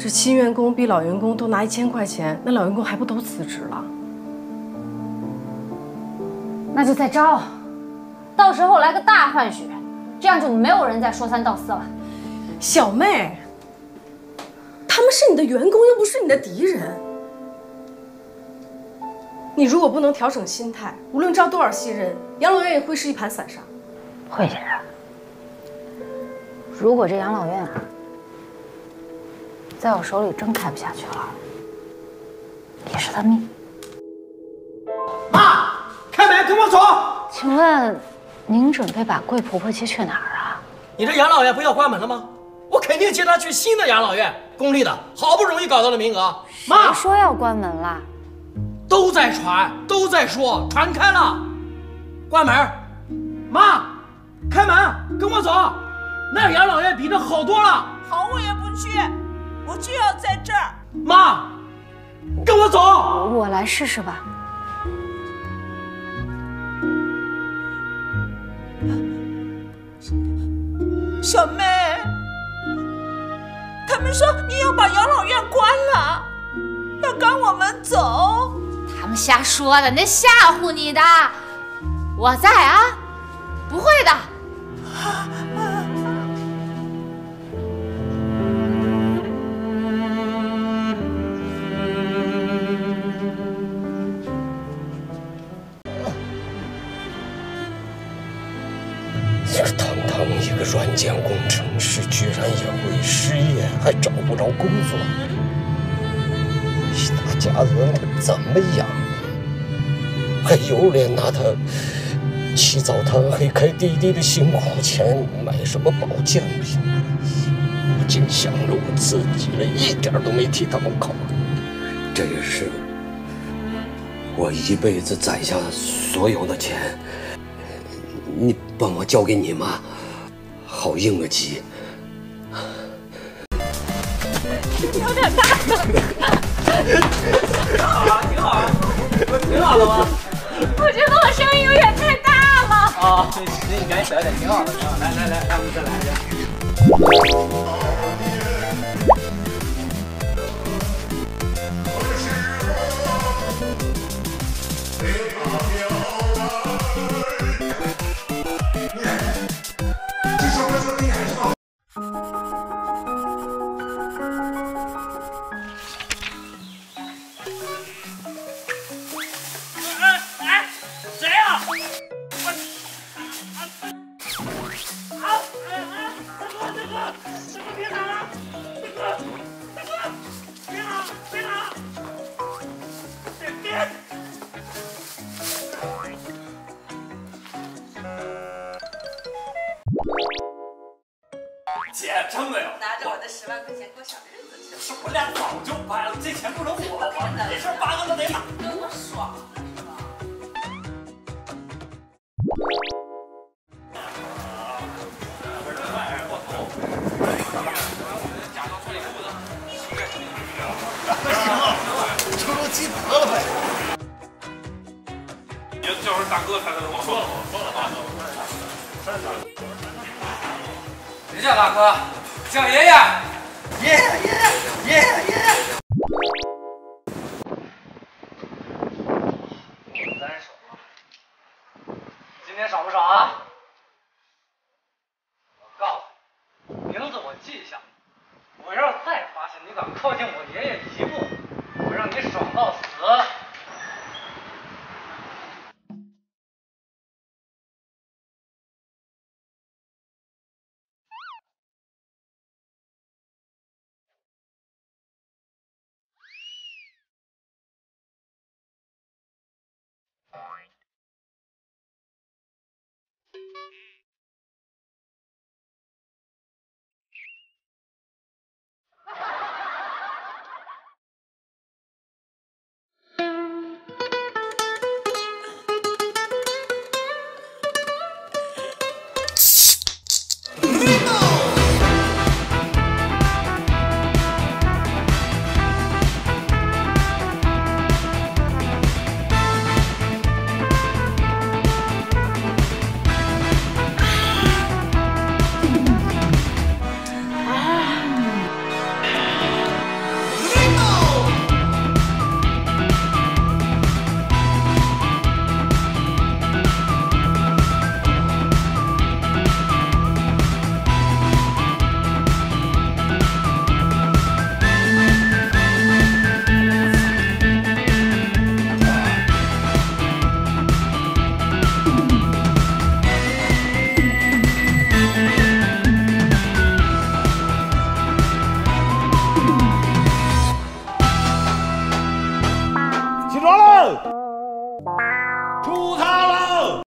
这新员工比老员工多拿1000块钱，那老员工还不都辞职了？那就再招，到时候来个大换血，这样就没有人再说三道四了。小妹，他们是你的员工，又不是你的敌人。你如果不能调整心态，无论招多少新人，养老院也会是一盘散沙。会先生，如果这养老院啊， 在我手里真开不下去了，也是他命。妈，开门，跟我走。请问，您准备把贵婆婆接去哪儿啊？你这养老院不要关门了吗？我肯定接她去新的养老院，公立的，好不容易搞到了名额。妈，谁说要关门了？都在传，都在说，传开了，关门。妈，开门，跟我走，那养老院比这好多了。好，我也不去。 我就要在这儿，妈，跟我走，我来试试吧。小妹，他们说你要把养老院关了，要赶我们走。他们瞎说的，那吓唬你的。我在啊，不会的。软件工程师居然也会失业，还找不着工作，一大家子人他怎么养？还有脸拿他起早贪黑开滴滴的辛苦钱买什么保健品？我净想着我自己了，一点都没替他们考虑。这也是我一辈子攒下所有的钱，你帮我交给你妈。 好硬个急，有点大。挺好的吗？我觉得我声音有点太大了。啊，对，你赶紧小一点，挺好的，挺好。来来来，咱们再来一遍。